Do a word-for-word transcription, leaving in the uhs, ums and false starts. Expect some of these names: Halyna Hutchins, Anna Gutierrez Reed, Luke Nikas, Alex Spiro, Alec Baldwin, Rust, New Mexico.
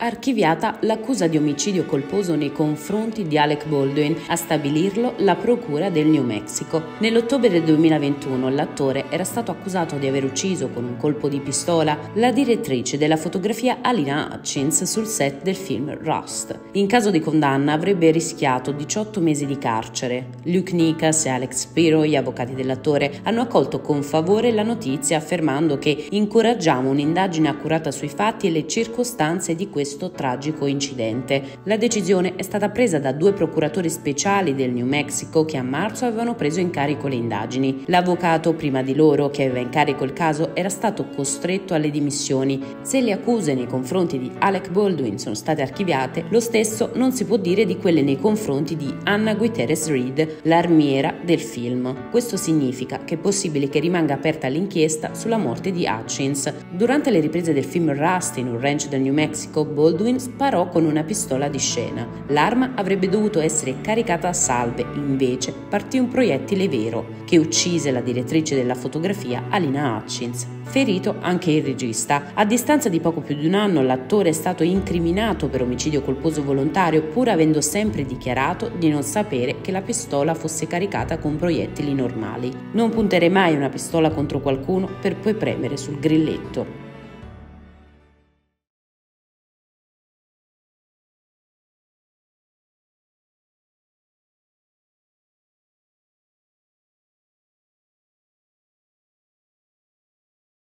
Archiviata l'accusa di omicidio colposo nei confronti di Alec Baldwin, a stabilirlo la procura del New Mexico. Nell'ottobre del duemilaventuno l'attore era stato accusato di aver ucciso con un colpo di pistola la direttrice della fotografia Halyna Hutchins sul set del film Rust. In caso di condanna avrebbe rischiato diciotto mesi di carcere. Luke Nikas e Alex Spiro, gli avvocati dell'attore, hanno accolto con favore la notizia affermando che incoraggiamo un'indagine accurata sui fatti e le circostanze di questo questo tragico incidente. La decisione è stata presa da due procuratori speciali del New Mexico che a marzo avevano preso in carico le indagini. L'avvocato prima di loro, che aveva in carico il caso, era stato costretto alle dimissioni. Se le accuse nei confronti di Alec Baldwin sono state archiviate, lo stesso non si può dire di quelle nei confronti di Anna Gutierrez Reed, l'armiera del film. Questo significa che è possibile che rimanga aperta l'inchiesta sulla morte di Hutchins. Durante le riprese del film Rust in un ranch del New Mexico, Baldwin sparò con una pistola di scena. L'arma avrebbe dovuto essere caricata a salve, invece partì un proiettile vero che uccise la direttrice della fotografia Halyna Hutchins. Ferito anche il regista. A distanza di poco più di un anno l'attore è stato incriminato per omicidio colposo volontario, pur avendo sempre dichiarato di non sapere che la pistola fosse caricata con proiettili normali. Non punterei mai una pistola contro qualcuno per poi premere sul grilletto.